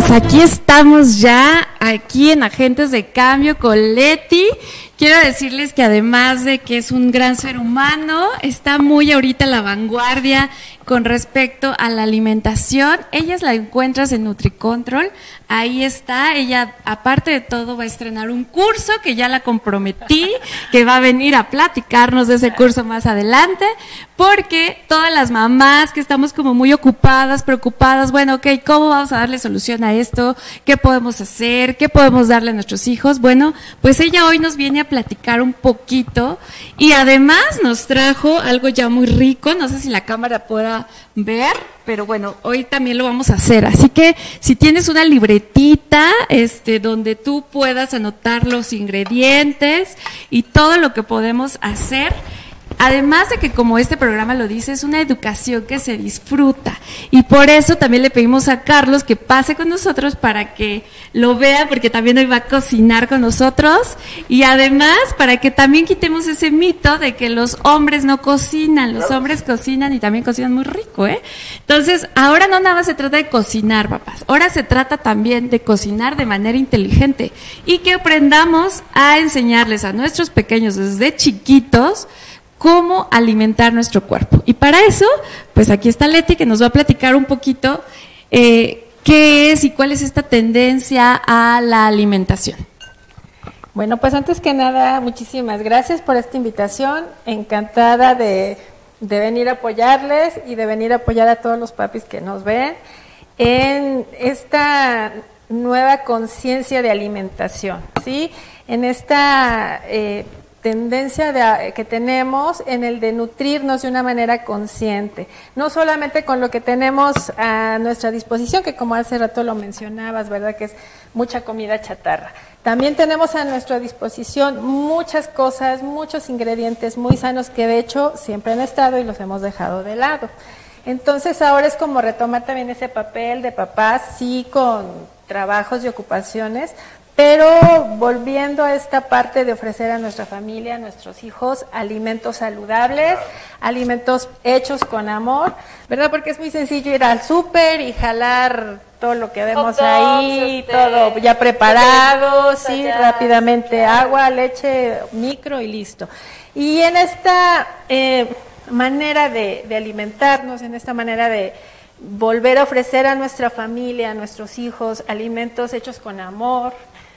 Pues aquí estamos ya, aquí en Agentes de Cambio con Lety. Quiero decirles que además de que es un gran ser humano, está muy ahorita a la vanguardia con respecto a la alimentación. Ella la encuentras en Nutricontrol, ahí está. Ella, aparte de todo, va a estrenar un curso que ya la comprometí, que va a venir a platicarnos de ese curso más adelante, porque todas las mamás que estamos como muy ocupadas, preocupadas, bueno, ok, ¿cómo vamos a darle solución a esto? ¿Qué podemos hacer? ¿Qué podemos darle a nuestros hijos? Bueno, pues ella hoy nos viene a platicar un poquito y además nos trajo algo ya muy rico, no sé si la cámara podrá ver, pero bueno, hoy también lo vamos a hacer, así que si tienes una libretita donde tú puedas anotar los ingredientes y todo lo que podemos hacer. Además de que, como este programa lo dice, es una educación que se disfruta y por eso también le pedimos a Carlos que pase con nosotros para que lo vea, porque también hoy va a cocinar con nosotros, y además para que también quitemos ese mito de que los hombres no cocinan, los hombres cocinan y también cocinan muy rico, ¿eh? Entonces, ahora no nada más se trata de cocinar, papás, ahora se trata también de cocinar de manera inteligente y que aprendamos a enseñarles a nuestros pequeños desde chiquitos cómo alimentar nuestro cuerpo. Y para eso, pues aquí está Lety, que nos va a platicar un poquito qué es y cuál es esta tendencia a la alimentación. Bueno, pues antes que nada, muchísimas gracias por esta invitación. Encantada de venir a apoyarles y de venir a apoyar a todos los papis que nos ven en esta nueva conciencia de alimentación, ¿sí? En esta tendencia que tenemos en el de nutrirnos de una manera consciente, no solamente con lo que tenemos a nuestra disposición, que como hace rato lo mencionabas, ¿verdad?, que es mucha comida chatarra. También tenemos a nuestra disposición muchas cosas, muchos ingredientes muy sanos que de hecho siempre han estado y los hemos dejado de lado. Entonces ahora es como retomar también ese papel de papás, sí, con trabajos y ocupaciones, pero volviendo a esta parte de ofrecer a nuestra familia, a nuestros hijos, alimentos saludables, alimentos hechos con amor, ¿verdad? Porque es muy sencillo ir al súper y jalar todo lo que vemos ahí, todo ya preparado, sí, rápidamente, agua, leche, micro y listo. Y en esta manera de alimentarnos, en esta manera de volver a ofrecer a nuestra familia, a nuestros hijos, alimentos hechos con amor,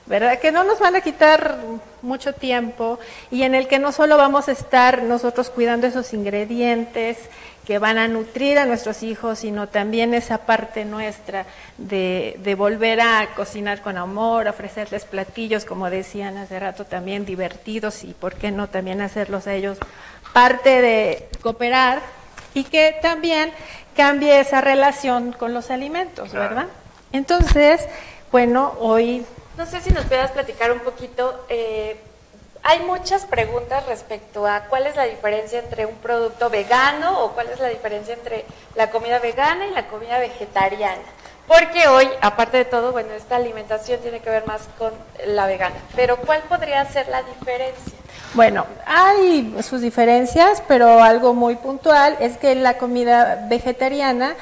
¿verdad?, que no nos van a quitar mucho tiempo y en el que no solo vamos a estar nosotros cuidando esos ingredientes que van a nutrir a nuestros hijos, sino también esa parte nuestra de volver a cocinar con amor, ofrecerles platillos, como decían hace rato, también divertidos, y por qué no también hacerlos a ellos parte de cooperar, y que también cambie esa relación con los alimentos, ¿verdad? Entonces, bueno, hoy no sé si nos puedas platicar un poquito, hay muchas preguntas respecto a cuál es la diferencia entre un producto vegano o cuál es la diferencia entre la comida vegana y la comida vegetariana, porque hoy, aparte de todo, bueno, esta alimentación tiene que ver más con la vegana, pero ¿cuál podría ser la diferencia? Bueno, hay sus diferencias, pero algo muy puntual es que la comida vegetariana,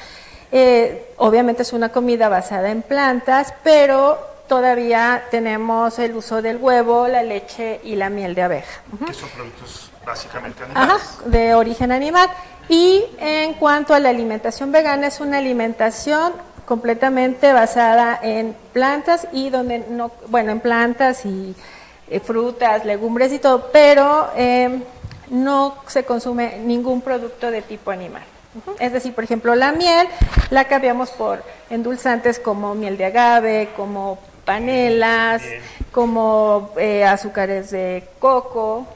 obviamente es una comida basada en plantas, pero todavía tenemos el uso del huevo, la leche y la miel de abeja. Que son productos básicamente animales. Ajá, de origen animal. Y en cuanto a la alimentación vegana, es una alimentación completamente basada en plantas y donde no, bueno, en plantas y frutas, legumbres y todo, pero no se consume ningún producto de tipo animal. Es decir, por ejemplo, la miel la cambiamos por endulzantes como miel de agave, como panelas, como azúcares de coco.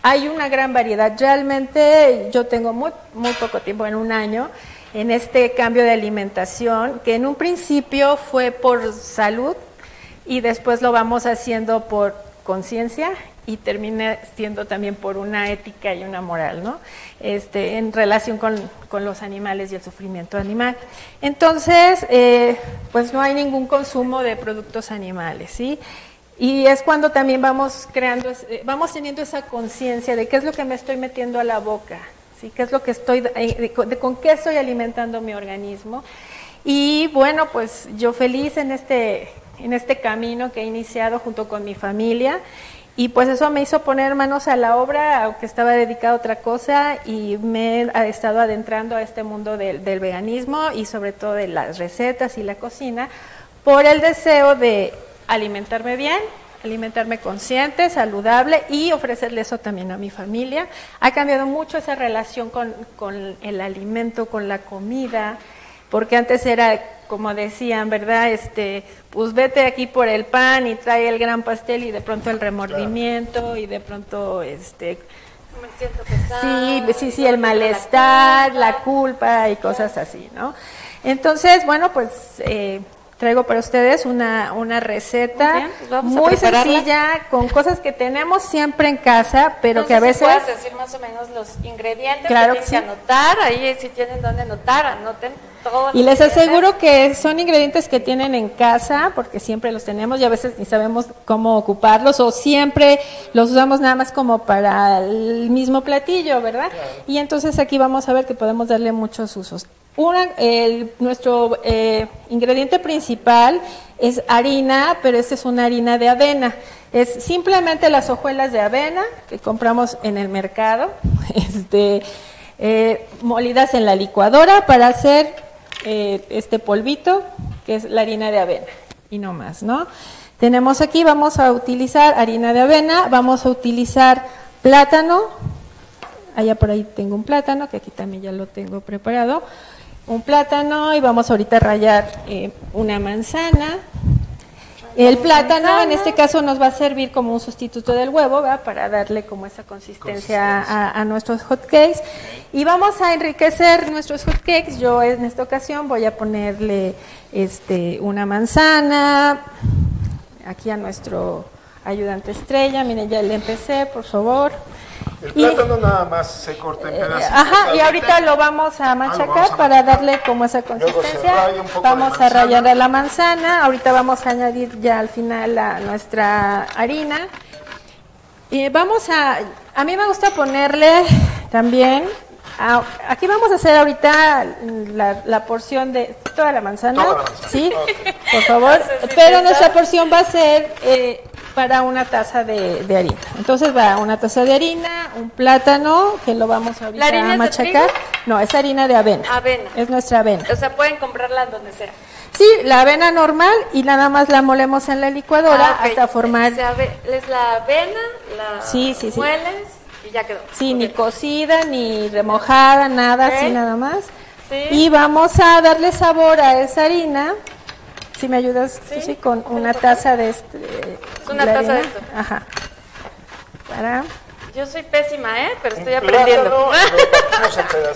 Hay una gran variedad. Realmente yo tengo muy poco tiempo, en un año, en este cambio de alimentación, que en un principio fue por salud y después lo vamos haciendo por conciencia y termina siendo también por una ética y una moral, ¿no? En relación con los animales y el sufrimiento animal. Entonces, pues no hay ningún consumo de productos animales, ¿sí? Y es cuando también vamos creando, vamos teniendo esa conciencia de qué es lo que me estoy metiendo a la boca, ¿sí? ¿Qué es lo que estoy, con qué estoy alimentando mi organismo? Y bueno, pues yo feliz en este camino que he iniciado junto con mi familia, y pues eso me hizo poner manos a la obra, aunque estaba dedicada a otra cosa, y me he estado adentrando a este mundo del veganismo y sobre todo de las recetas y la cocina, por el deseo de alimentarme bien, alimentarme consciente, saludable, y ofrecerle eso también a mi familia. Ha cambiado mucho esa relación con el alimento, con la comida, porque antes era, como decían, ¿verdad? Pues vete aquí por el pan y trae el gran pastel, y de pronto el remordimiento, y de pronto me siento pesada, sí, el malestar, la culpa y cosas así, ¿no? Entonces, bueno, pues traigo para ustedes una receta muy sencilla, con cosas que tenemos siempre en casa, pero que a veces... ¿Puedes decir más o menos los ingredientes? Claro que sí. Anotar, ahí si tienen donde anotar, anoten todos. Y les aseguro que son ingredientes que tienen en casa, porque siempre los tenemos y a veces ni sabemos cómo ocuparlos, o siempre los usamos nada más como para el mismo platillo, ¿verdad? Claro. Y entonces aquí vamos a ver que podemos darle muchos usos. Nuestro ingrediente principal es harina, pero esta es una harina de avena. Es simplemente las hojuelas de avena que compramos en el mercado, molidas en la licuadora para hacer este polvito, que es la harina de avena, y no más, ¿no? Tenemos aquí, vamos a utilizar harina de avena, vamos a utilizar plátano. Allá por ahí tengo un plátano, que aquí también ya lo tengo preparado. Un plátano, y vamos ahorita a rallar una manzana. El plátano en este caso nos va a servir como un sustituto del huevo, ¿verdad? Para darle como esa consistencia a nuestros hotcakes. Y vamos a enriquecer nuestros hotcakes. Yo en esta ocasión voy a ponerle una manzana aquí a nuestro ayudante estrella. Miren, ya le empecé, por favor. El plátano nada más se corta en pedazos. Ajá, y ahorita lo vamos a machacar para darle como esa consistencia. Vamos a rallar la manzana. Ahorita vamos a añadir ya al final nuestra harina. Y vamos a mí me gusta ponerle también, aquí vamos a hacer ahorita la porción de toda la manzana. Toda la manzana. Sí, okay. Por favor. Pero nuestra porción va a ser... para una taza de harina. Entonces va una taza de harina, un plátano, que lo vamos ahorita a machacar. No, es harina de avena. Avena. Es nuestra avena. O sea, pueden comprarla donde sea. Sí, la avena normal, y nada más la molemos en la licuadora hasta formar. Es la avena, la mueles y ya quedó. Sí, ni cocida, ni remojada, nada, así nada más. Sí. Y vamos a darle sabor a esa harina. Si me ayudas, sí, con una taza de una taza de esto. Ajá. Yo soy pésima, pero estoy aprendiendo.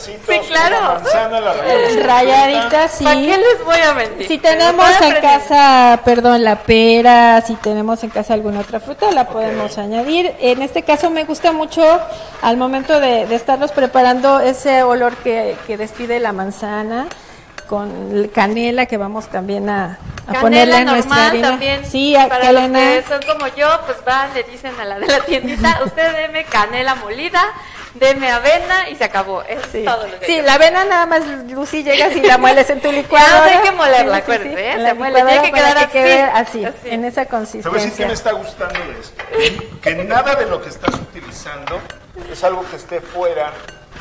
Sí, claro. La manzana, la ralladita, sí. ¿Para qué les voy a mentir? Si tenemos en casa, perdón, la pera, si tenemos en casa alguna otra fruta, la podemos añadir. En este caso me gusta mucho, al momento de estarlos preparando, ese olor que despide la manzana, con canela, que vamos también a ponerle en nuestra harina. También, sí, para canela. Los que son como yo, pues van, le dicen a la de la tiendita, usted deme canela molida, deme avena y se acabó. Eso es todo lo que la avena nada más, Lucy, llegas y la mueles en tu licuadora. No, hay que molerla, acuérdate, la muele, tiene que quedar así, que quede así, en esa consistencia. Pero sí que me está gustando esto, que nada de lo que estás utilizando es algo que esté fuera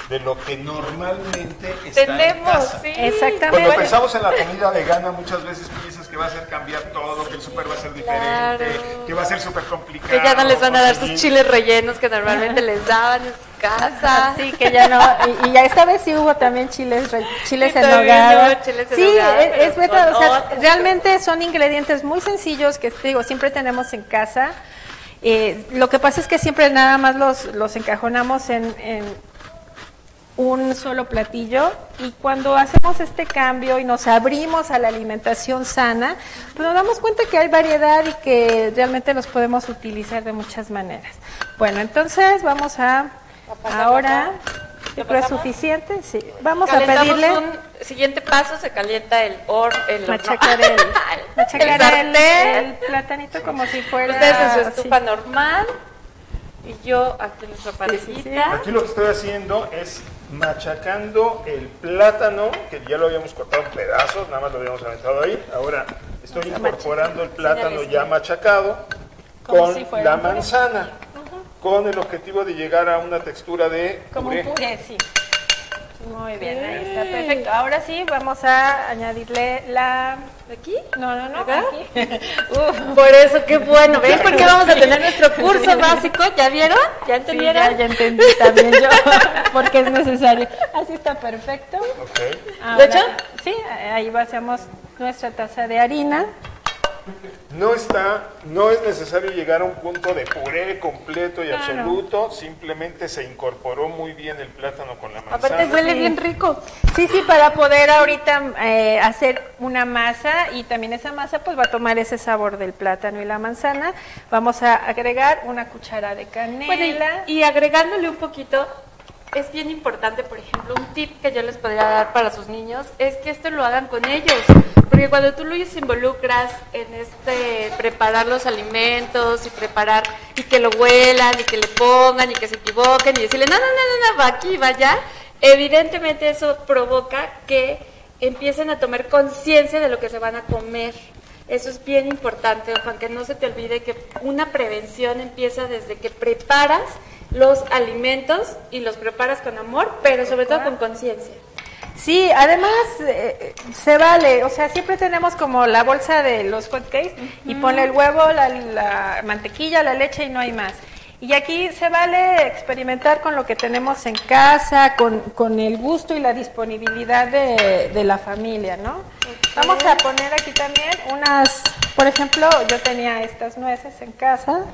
de lo que normalmente está en casa. Exactamente. Cuando pensamos en la comida vegana, muchas veces piensas que va a ser cambiar todo, que el súper va a ser diferente, que va a ser súper complicado. Que ya no les van a dar sus chiles rellenos que normalmente les daban en su casa. Sí, que ya no. Y ya esta vez sí hubo también chiles en nogada. Sí, es verdad. O sea, realmente son ingredientes muy sencillos que, te digo, siempre tenemos en casa. Lo que pasa es que siempre nada más los encajonamos en un solo platillo, y cuando hacemos este cambio y nos abrimos a la alimentación sana, pues nos damos cuenta que hay variedad y que realmente los podemos utilizar de muchas maneras. Bueno, entonces vamos a ahora, yo creo es suficiente, sí, vamos a pedirle siguiente paso, se calienta el machacar horno. El platanito como si fuera ustedes en su estufa normal, y yo aquí en nuestra parecita. Aquí lo que estoy haciendo es machacando el plátano, que ya lo habíamos cortado en pedazos, nada más lo habíamos aventado ahí. Ahora estoy incorporando el plátano ya machacado con la manzana, con el objetivo de llegar a una textura de puré. Como un puré, sí. Muy bien, ahí está, perfecto. Ahora sí, vamos a añadirle la... ¿Aquí? No, ¿acá? Aquí. Por eso, qué bueno. ¿Ven por qué vamos a tener nuestro curso básico? ¿Ya vieron? ¿Ya entendieron? Sí, ya entendí también yo, porque es necesario. Así está perfecto. Okay. Ahora, ¿lo hecho? Sí, ahí vaciamos nuestra taza de harina. No es necesario llegar a un punto de puré completo y absoluto, simplemente se incorporó muy bien el plátano con la manzana. Aparte huele bien rico. Sí, para poder ahorita hacer una masa, y también esa masa pues va a tomar ese sabor del plátano y la manzana. Vamos a agregar una cuchara de canela. Bueno, y agregándole un poquito, es bien importante, por ejemplo, un tip que yo les podría dar para sus niños, es que esto lo hagan con ellos. Porque cuando tú los involucras en preparar los alimentos y preparar, y que lo huelan, y que le pongan, y que se equivoquen, y decirle, no, va aquí, va allá, evidentemente eso provoca que empiecen a tomar conciencia de lo que se van a comer. Eso es bien importante, Juan, que no se te olvide que una prevención empieza desde que preparas los alimentos y los preparas con amor, pero sobre todo con conciencia. Sí, además se vale, o sea, siempre tenemos como la bolsa de los hot cakes y ponle el huevo, la mantequilla, la leche y no hay más. Y aquí se vale experimentar con lo que tenemos en casa, con el gusto y la disponibilidad de la familia, ¿no? Okay. Vamos a poner aquí también unas, por ejemplo, yo tenía estas nueces en casa.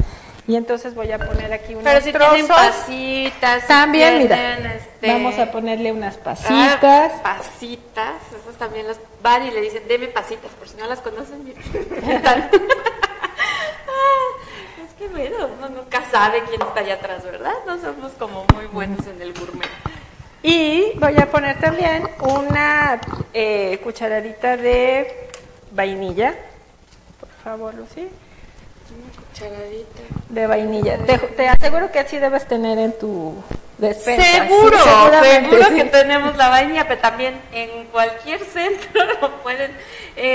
Y entonces voy a poner aquí unos trozos. Pero si tienen pasitas. También, mira, vamos a ponerle unas pasitas. Pasitas, esas también las van y le dicen, deme pasitas, por si no las conocen, mira. Es que bueno, uno nunca sabe quién está allá atrás, ¿verdad? No somos como muy buenos en el gourmet. Y voy a poner también una cucharadita de vainilla. Por favor, Lucy. Cucharadita de vainilla. Te aseguro que así debes tener en tu despensa. Seguro sí. Que tenemos la vainilla, pero también en cualquier centro lo pueden,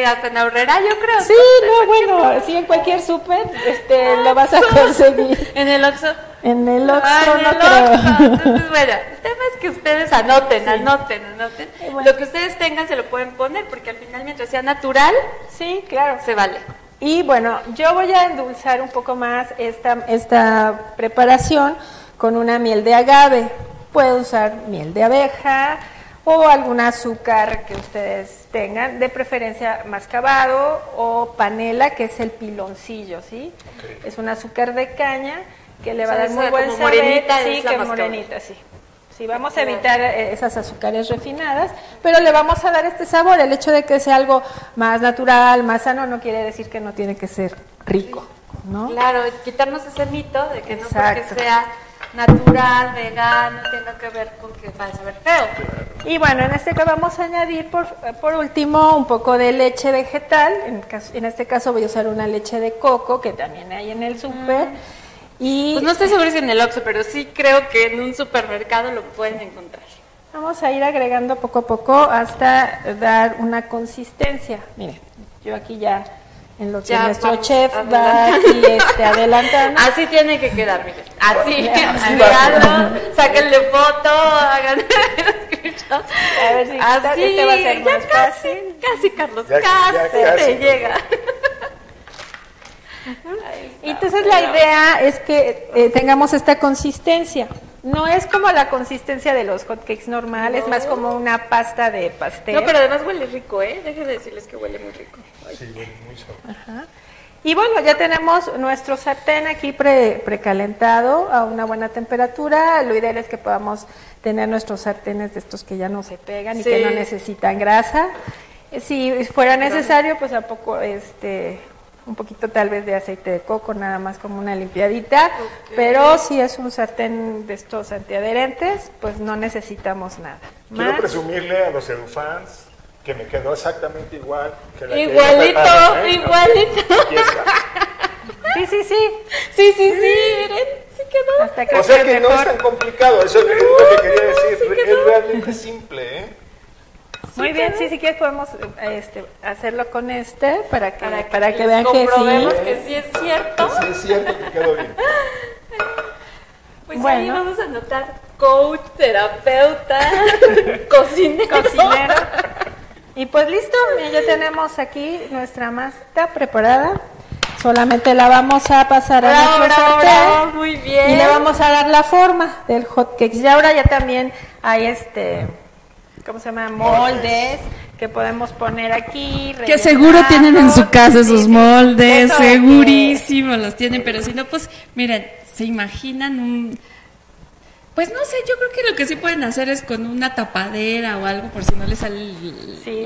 hasta en Aurrera, yo creo. Sí, sí, en cualquier súper lo vas a conseguir. En el Oxxo. En el Oxxo no creo. Entonces, bueno, el tema es que ustedes anoten. Bueno. Lo que ustedes tengan se lo pueden poner, porque al final mientras sea natural, sí, claro, se vale. Y bueno, yo voy a endulzar un poco más esta preparación con una miel de agave. Puedo usar miel de abeja o algún azúcar que ustedes tengan, de preferencia mascabado o panela, que es el piloncillo, ¿sí? Okay. Es un azúcar de caña que le va a dar muy buen sabor. Morenita, sí. Sí, vamos a evitar esas azúcares refinadas, pero le vamos a dar este sabor. El hecho de que sea algo más natural, más sano, no quiere decir que no tiene que ser rico, ¿no? Claro, quitarnos ese mito de que no porque sea natural, vegano, tiene que ver con que va a saber feo. Y bueno, en este caso vamos a añadir por último un poco de leche vegetal. En este caso voy a usar una leche de coco, que también hay en el súper. Y pues no estoy segura si en el Oxxo, pero sí creo que en un supermercado lo pueden encontrar. Vamos a ir agregando poco a poco hasta dar una consistencia. Miren, yo aquí ya, en lo que ya nuestro chef va aquí adelantando. Así tiene que quedar, miren. Así, mirando, sáquenle foto, hagan... A ver si así, va a ser más fácil. Casi, Carlos, casi te llega. Y entonces la idea es que tengamos esta consistencia. No es como la consistencia de los hotcakes normales, es más como una pasta de pastel. No, pero además huele rico, déjenme decirles que huele muy rico. Ay. Sí, huele muy sabroso. Y bueno, ya tenemos nuestro sartén aquí precalentado a una buena temperatura. Lo ideal es que podamos tener nuestros sartenes de estos que ya no se pegan y que no necesitan grasa. Si fuera necesario, pues a poco un poquito tal vez de aceite de coco, nada más como una limpiadita, pero si es un sartén de estos antiadherentes, pues no necesitamos nada. Quiero presumirle a los edufans que me quedó exactamente igual. Que la igualito. Sí, miren, sí quedó. Hasta que o sea que mejor. No es tan complicado, eso es lo que quería decir, es realmente simple, ¿eh? Muy bien, sí, si quieres podemos hacerlo con este para que vean que sí. Que sí es cierto. Que sí es cierto que quedó bien. Pues bueno. Ahí vamos a anotar coach, terapeuta, cocinero. Y pues listo, ya tenemos aquí nuestra masa preparada. Solamente la vamos a pasar a nuestro sartén. Muy bien. Y le vamos a dar la forma del hot cake. Y ahora ya también hay ¿cómo se llama? Moldes que podemos poner aquí. Que seguro tienen en su casa esos moldes, segurísimo los tienen, pero si no, pues miren, se imaginan pues no sé, yo creo que lo que sí pueden hacer es con una tapadera o algo, por si no le sale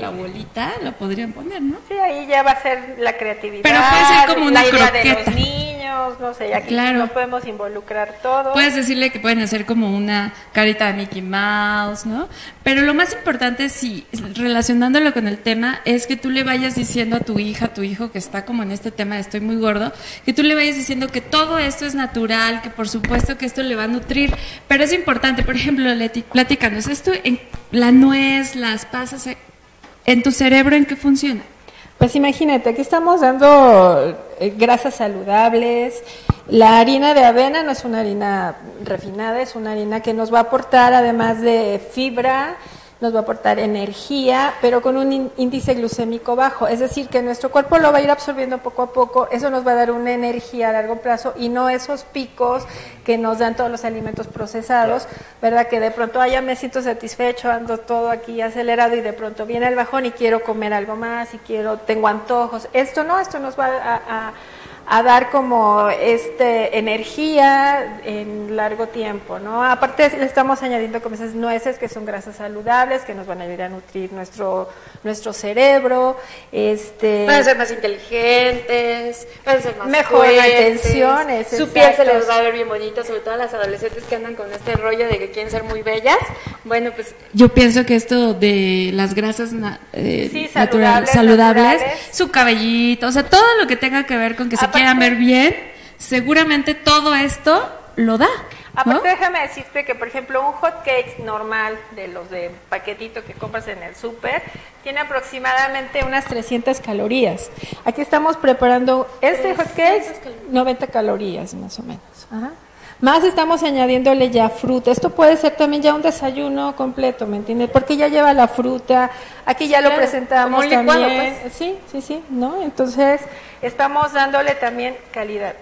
la bolita, lo podrían poner, ¿no? Sí, ahí ya va a ser la creatividad, pero puede ser como una croqueta de los niños, no sé, ya que no podemos involucrar todo. Puedes decirle que pueden hacer como una carita de Mickey Mouse, ¿no? Pero lo más importante, sí, relacionándolo con el tema, es que tú le vayas diciendo a tu hija, a tu hijo, que está como en este tema de estoy muy gordo, que tú le vayas diciendo que todo esto es natural, que por supuesto que esto le va a nutrir, pero es importante. Por ejemplo, Lety, platícanos, esto en la nuez, las pasas, en tu cerebro, ¿en qué funciona? Pues imagínate, aquí estamos dando grasas saludables. La harina de avena no es una harina refinada, es una harina que nos va a aportar, además de fibra, nos va a aportar energía, pero con un índice glucémico bajo. Es decir, que nuestro cuerpo lo va a ir absorbiendo poco a poco. Eso nos va a dar una energía a largo plazo y no esos picos que nos dan todos los alimentos procesados, ¿verdad? Que de pronto, ya me siento satisfecho, ando todo aquí acelerado y de pronto viene el bajón y quiero comer algo más y tengo antojos. Esto no, esto nos va a dar como energía en largo tiempo, ¿no? Aparte le estamos añadiendo como esas nueces que son grasas saludables, que nos van a ayudar a nutrir nuestro cerebro, van a ser más inteligentes, van a ser más mejor coherentes, atenciones, su piel se les va a ver bien bonita, sobre todo a las adolescentes que andan con este rollo de que quieren ser muy bellas. Bueno, pues yo pienso que esto de las grasas saludables, su cabellito, o sea, todo lo que tenga que ver con que se quieran ver bien, seguramente todo esto lo da, ¿no? Aparte, déjame decirte que, por ejemplo, un hot cake normal de los de paquetito que compras en el súper tiene aproximadamente unas 300 calorías. Aquí estamos preparando hot cake, 90 calorías más o menos. Ajá. Más estamos añadiéndole ya fruta. Esto puede ser también ya un desayuno completo, ¿me entiendes? Porque ya lleva la fruta. Aquí ya lo presentamos también. Como licuado, pues. Sí, ¿no? Entonces, estamos dándole también calidad.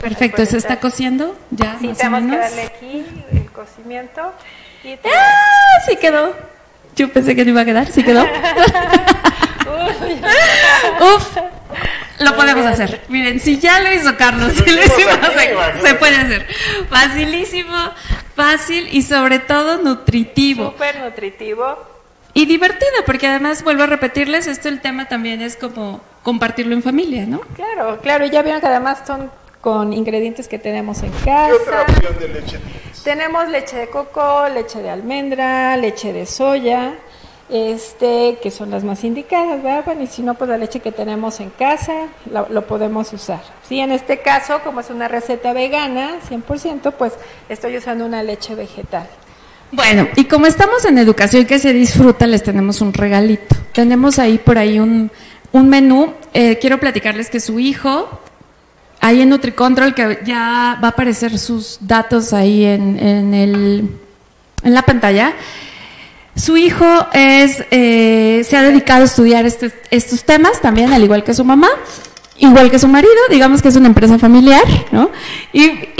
Perfecto, ¿se está cociendo ya? Sí, tenemos que darle aquí el cocimiento. Y ¡ah! Sí quedó. Yo pensé que no iba a quedar, sí quedó. ¡Uf! Lo podemos hacer. Miren, si ya lo hizo Carlos, si lo hicimos, se puede hacer. Facilísimo, fácil y sobre todo nutritivo. Súper nutritivo. Y divertido, porque además, vuelvo a repetirles, el tema también es como compartirlo en familia, ¿no? Claro, y ya vieron que además son con ingredientes que tenemos en casa. ¿Qué otra opción de leche tienes? Tenemos leche de coco, leche de almendra, leche de soya. Que son las más indicadas, ¿verdad? Bueno, y si no, pues la leche que tenemos en casa lo podemos usar. Sí, en este caso, como es una receta vegana, 100%, pues estoy usando una leche vegetal. Bueno, y como estamos en Educación que se disfruta, les tenemos un regalito. Tenemos ahí por ahí un menú. Quiero platicarles que su hijo, ahí en Nutricontrol, que ya va a aparecer sus datos ahí en la pantalla. Su hijo se ha dedicado a estudiar estos temas también, al igual que su mamá, igual que su marido, digamos que es una empresa familiar, ¿no? Y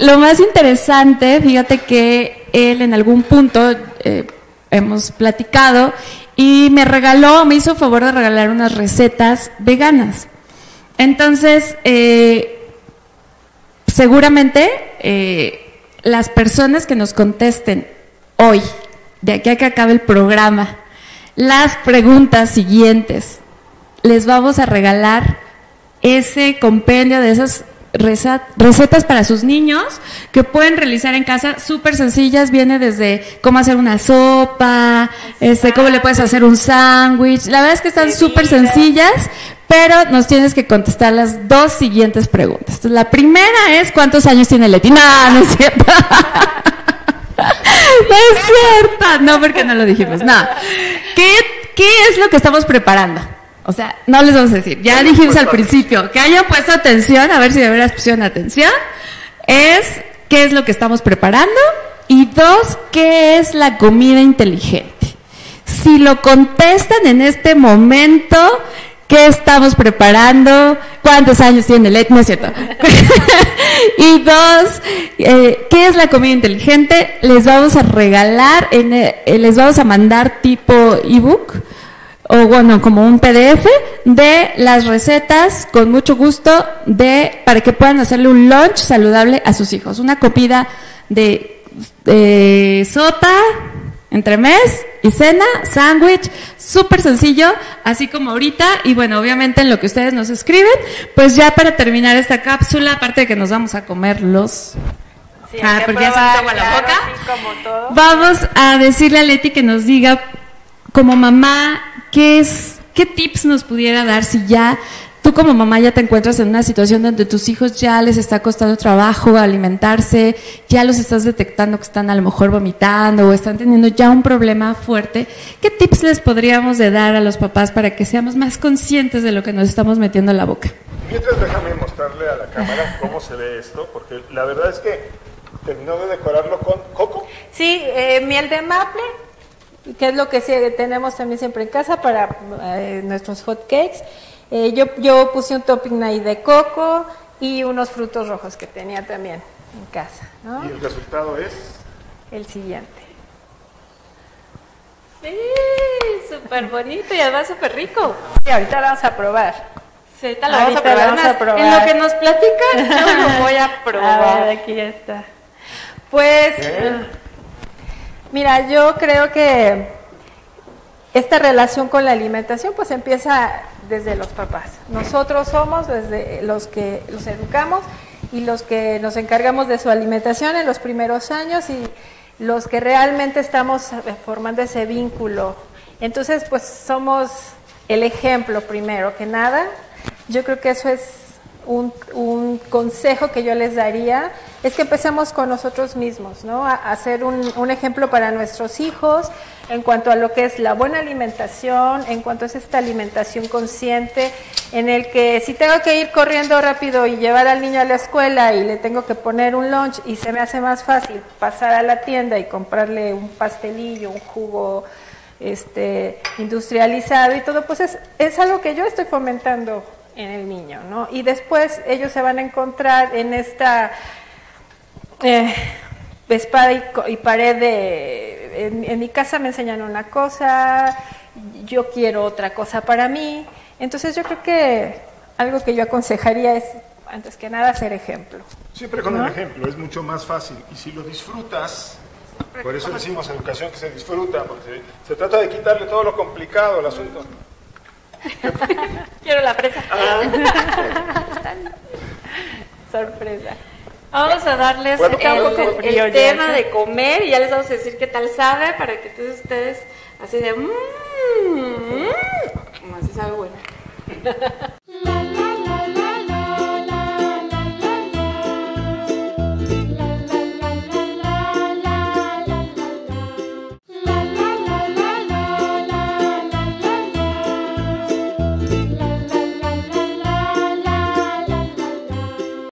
lo más interesante, fíjate que él en algún punto hemos platicado y me hizo favor de regalar unas recetas veganas. Entonces, seguramente las personas que nos contesten hoy, de aquí a que acabe el programa, las preguntas siguientes, les vamos a regalar ese compendio de esas recetas para sus niños que pueden realizar en casa, súper sencillas. Viene desde cómo hacer una sopa, cómo le puedes hacer un sándwich. La verdad es que están súper sencillas, pero nos tienes que contestar las dos siguientes preguntas. La primera es, ¿cuántos años tiene Lety? No, no es cierto. No es cierto. No, porque no lo dijimos. No. ¿Qué es lo que estamos preparando? O sea, no les vamos a decir. Ya dijimos al principio que hayan puesto atención, a ver si de veras pusieron atención. Es, ¿qué es lo que estamos preparando? Y dos, ¿qué es la comida inteligente? Si lo contestan en este momento, ¿qué estamos preparando? ¿Cuántos años tiene Lety? No es cierto. Y dos, ¿qué es la comida inteligente? Les vamos a regalar, les vamos a mandar tipo ebook, o bueno, como un PDF, de las recetas, con mucho gusto, para que puedan hacerle un lunch saludable a sus hijos. Una copita de sopa, entremés y cena, sándwich, súper sencillo, así como ahorita. Y bueno, obviamente en lo que ustedes nos escriben, pues ya para terminar esta cápsula, aparte de que nos vamos a comer los... Sí, porque ya se nos agua la boca. Sí, como todo. Vamos a decirle a Lety que nos diga, como mamá, ¿qué tips nos pudiera dar si ya... Tú como mamá ya te encuentras en una situación donde tus hijos ya les está costando trabajo alimentarse, ya los estás detectando que están a lo mejor vomitando o están teniendo ya un problema fuerte. ¿Qué tips les podríamos dar a los papás para que seamos más conscientes de lo que nos estamos metiendo en la boca? Mientras, déjame mostrarle a la cámara cómo se ve esto, porque la verdad es que terminó de decorarlo con coco. Sí, miel de maple, que es lo que tenemos también siempre en casa para nuestros hot cakes. Yo puse un topping ahí de coco y unos frutos rojos que tenía también en casa, ¿no? ¿Y el resultado es? El siguiente. Sí, súper bonito y además súper rico. Sí, ahorita lo vamos a probar. Sí, ahorita lo vamos a probar. En lo que nos platica, yo lo voy a probar. A ver, aquí ya está. Pues, mira, yo creo que... esta relación con la alimentación pues empieza desde los papás. Nosotros somos desde los que los educamos y los que nos encargamos de su alimentación en los primeros años y los que realmente estamos formando ese vínculo. Entonces pues somos el ejemplo primero que nada. Yo creo que eso es un consejo que yo les daría, es que empecemos con nosotros mismos, ¿no? A ser un ejemplo para nuestros hijos en cuanto a lo que es la buena alimentación, en cuanto es esta alimentación consciente, en el que si tengo que ir corriendo rápido y llevar al niño a la escuela y le tengo que poner un lunch y se me hace más fácil pasar a la tienda y comprarle un pastelillo, un jugo industrializado y todo, pues es algo que yo estoy fomentando en el niño, ¿no? Y después ellos se van a encontrar en esta espada y pared de en mi casa me enseñan una cosa, yo quiero otra cosa para mí. Entonces yo creo que algo que yo aconsejaría es, antes que nada, ser ejemplo. Siempre con el ejemplo, es mucho más fácil. Y si lo disfrutas, por eso decimos educación que se disfruta, porque se trata de quitarle todo lo complicado al asunto. Quiero la presa. Sorpresa. Vamos a darles el tema de comer y ya les vamos a decir qué tal sabe, para que todos ustedes así de como así sabe bueno.